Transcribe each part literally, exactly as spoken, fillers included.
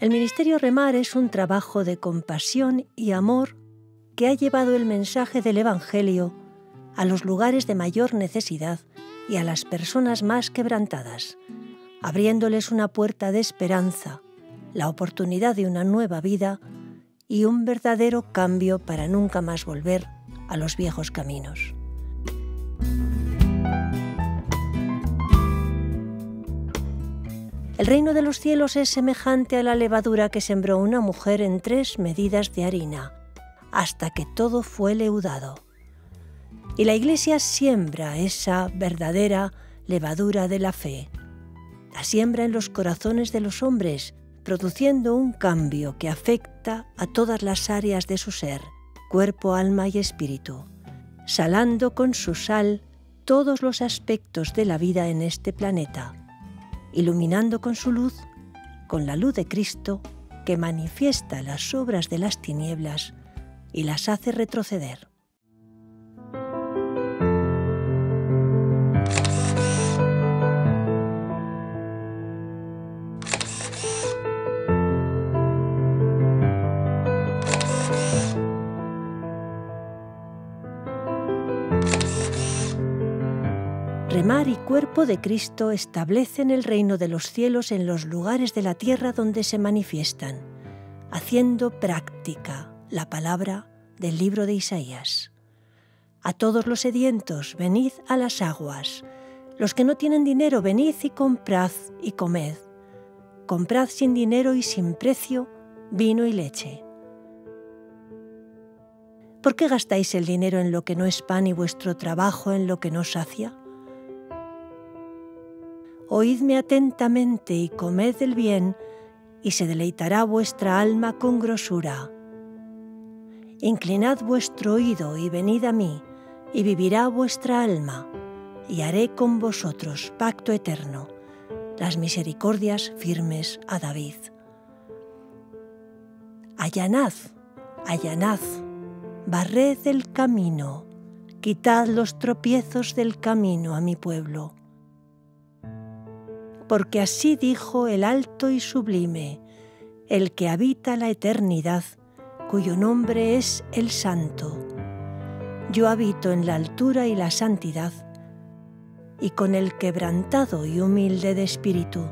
El Ministerio Remar es un trabajo de compasión y amor que ha llevado el mensaje del Evangelio a los lugares de mayor necesidad y a las personas más quebrantadas, abriéndoles una puerta de esperanza, la oportunidad de una nueva vida y un verdadero cambio para nunca más volver a los viejos caminos. El reino de los cielos es semejante a la levadura que sembró una mujer en tres medidas de harina, hasta que todo fue leudado. Y la Iglesia siembra esa verdadera levadura de la fe. La siembra en los corazones de los hombres, produciendo un cambio que afecta a todas las áreas de su ser, cuerpo, alma y espíritu, salando con su sal todos los aspectos de la vida en este planeta, iluminando con su luz, con la luz de Cristo, que manifiesta las obras de las tinieblas y las hace retroceder. Remar y Cuerpo de Cristo establecen el reino de los cielos en los lugares de la tierra donde se manifiestan, haciendo práctica la palabra del libro de Isaías. A todos los sedientos, venid a las aguas. Los que no tienen dinero, venid y comprad y comed. Comprad sin dinero y sin precio vino y leche. ¿Por qué gastáis el dinero en lo que no es pan y vuestro trabajo en lo que no sacia? Oídme atentamente y comed el bien, y se deleitará vuestra alma con grosura. Inclinad vuestro oído y venid a mí, y vivirá vuestra alma, y haré con vosotros pacto eterno, las misericordias firmes a David. Allanad, allanad, barred el camino, quitad los tropiezos del camino a mi pueblo. Porque así dijo el alto y sublime, el que habita la eternidad, cuyo nombre es el Santo. Yo habito en la altura y la santidad, y con el quebrantado y humilde de espíritu,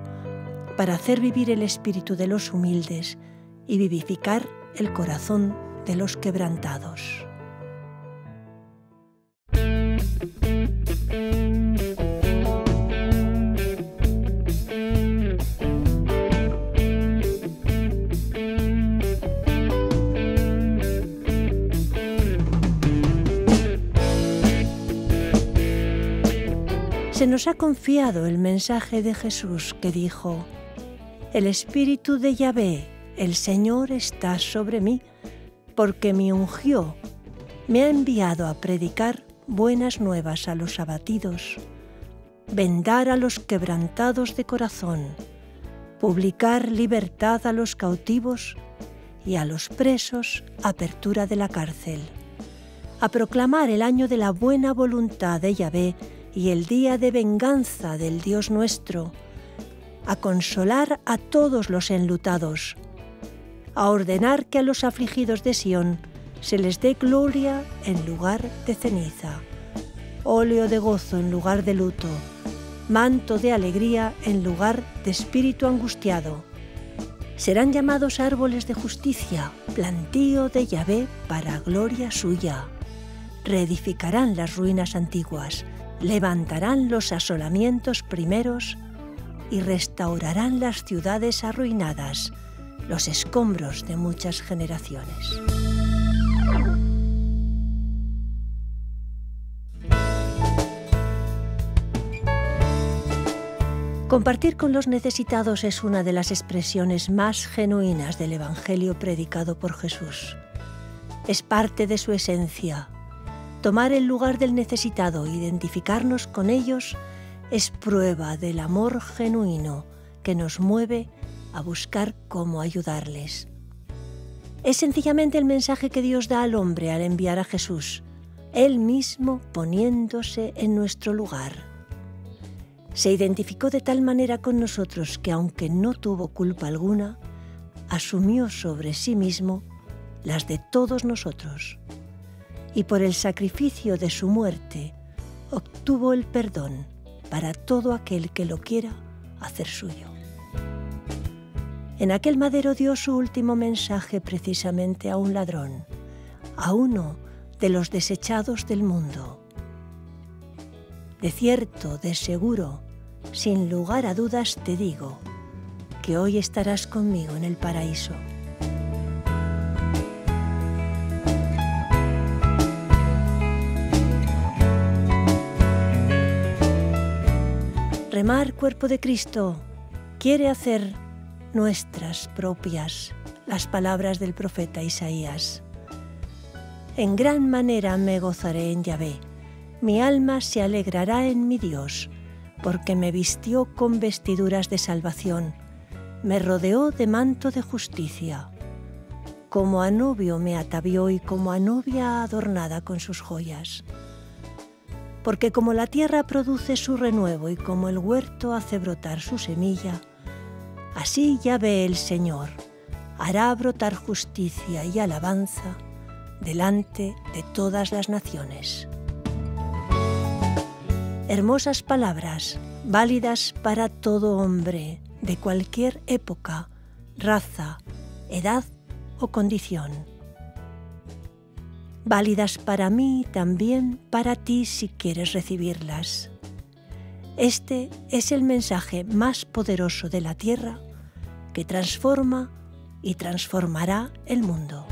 para hacer vivir el espíritu de los humildes y vivificar el corazón de los quebrantados. Se nos ha confiado el mensaje de Jesús que dijo: «El Espíritu de Yahvé, el Señor, está sobre mí, porque me ungió, me ha enviado a predicar buenas nuevas a los abatidos, vendar a los quebrantados de corazón, publicar libertad a los cautivos y a los presos apertura de la cárcel, a proclamar el año de la buena voluntad de Yahvé, y el día de venganza del Dios nuestro, a consolar a todos los enlutados, a ordenar que a los afligidos de Sión se les dé gloria en lugar de ceniza, óleo de gozo en lugar de luto, manto de alegría en lugar de espíritu angustiado. Serán llamados árboles de justicia, plantío de Yahvé para gloria suya. Reedificarán las ruinas antiguas, levantarán los asolamientos primeros y restaurarán las ciudades arruinadas, los escombros de muchas generaciones». Compartir con los necesitados es una de las expresiones más genuinas del Evangelio predicado por Jesús. Es parte de su esencia. Tomar el lugar del necesitado e identificarnos con ellos es prueba del amor genuino que nos mueve a buscar cómo ayudarles. Es sencillamente el mensaje que Dios da al hombre al enviar a Jesús, Él mismo poniéndose en nuestro lugar. Se identificó de tal manera con nosotros que, aunque no tuvo culpa alguna, asumió sobre sí mismo las de todos nosotros, y por el sacrificio de su muerte obtuvo el perdón para todo aquel que lo quiera hacer suyo. En aquel madero dio su último mensaje precisamente a un ladrón, a uno de los desechados del mundo. De cierto, de seguro, sin lugar a dudas te digo que hoy estarás conmigo en el paraíso. Remar, Cuerpo de Cristo, quiere hacer nuestras propias las palabras del profeta Isaías. En gran manera me gozaré en Yahvé, mi alma se alegrará en mi Dios, porque me vistió con vestiduras de salvación, me rodeó de manto de justicia, como a novio me atavió y como a novia adornada con sus joyas. Porque como la tierra produce su renuevo y como el huerto hace brotar su semilla, así Yahvé el Señor hará brotar justicia y alabanza delante de todas las naciones. Hermosas palabras, válidas para todo hombre, de cualquier época, raza, edad o condición. Válidas para mí y también para ti si quieres recibirlas. Este es el mensaje más poderoso de la tierra que transforma y transformará el mundo.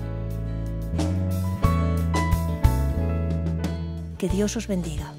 Que Dios os bendiga.